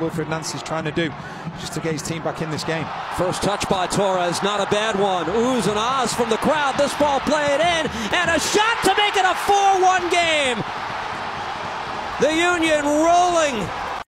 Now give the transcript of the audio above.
Wilfred Nancy's trying to do just to get his team back in this game. First touch by Torres, not a bad one. Oohs and ahs from the crowd. This ball played in and a shot to make it a 4-1 game. The Union rolling.